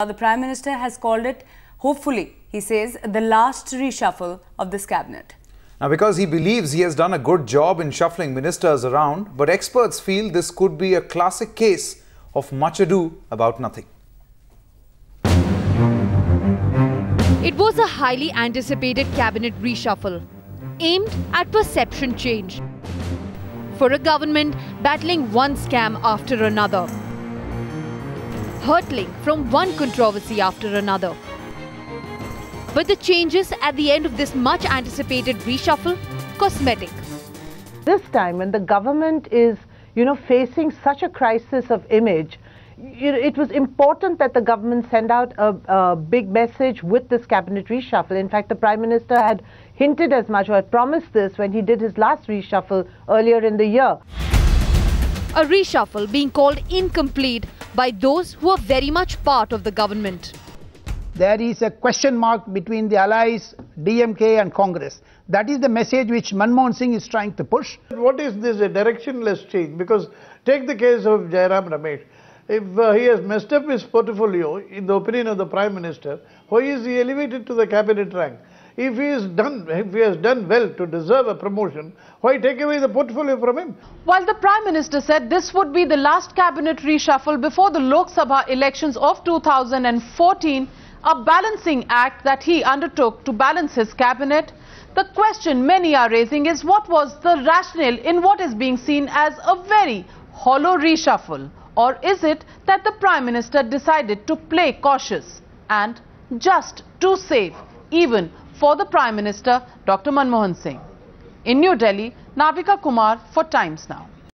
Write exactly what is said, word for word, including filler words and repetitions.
The Prime Minister has called it, hopefully, he says, the last reshuffle of this cabinet. Now, because he believes he has done a good job in shuffling ministers around, but experts feel this could be a classic case of much ado about nothing. It was a highly anticipated cabinet reshuffle, aimed at perception change, for a government battling one scam after another, hurtling from one controversy after another. But the changes at the end of this much anticipated reshuffle, cosmetic. This time when the government is, you know, facing such a crisis of image, it was important that the government send out a, a big message with this cabinet reshuffle. In fact, the Prime Minister had hinted as much, or had promised this when he did his last reshuffle earlier in the year. A reshuffle being called incomplete by those who are very much part of the government. There is a question mark between the allies, D M K and Congress. That is the message which Manmohan Singh is trying to push. What is this a directionless change? Because take the case of Jairam Ramesh. If uh, he has messed up his portfolio, in the opinion of the Prime Minister, why is he elevated to the cabinet rank? If he is done, if he has done well to deserve a promotion, why take away the portfolio from him? While the Prime Minister said this would be the last cabinet reshuffle before the Lok Sabha elections of two thousand fourteen, a balancing act that he undertook to balance his cabinet, the question many are raising is what was the rationale in what is being seen as a very hollow reshuffle? Or is it that the Prime Minister decided to play cautious and just too safe, even for the Prime Minister, Doctor Manmohan Singh? In New Delhi, Navika Kumar for Times Now.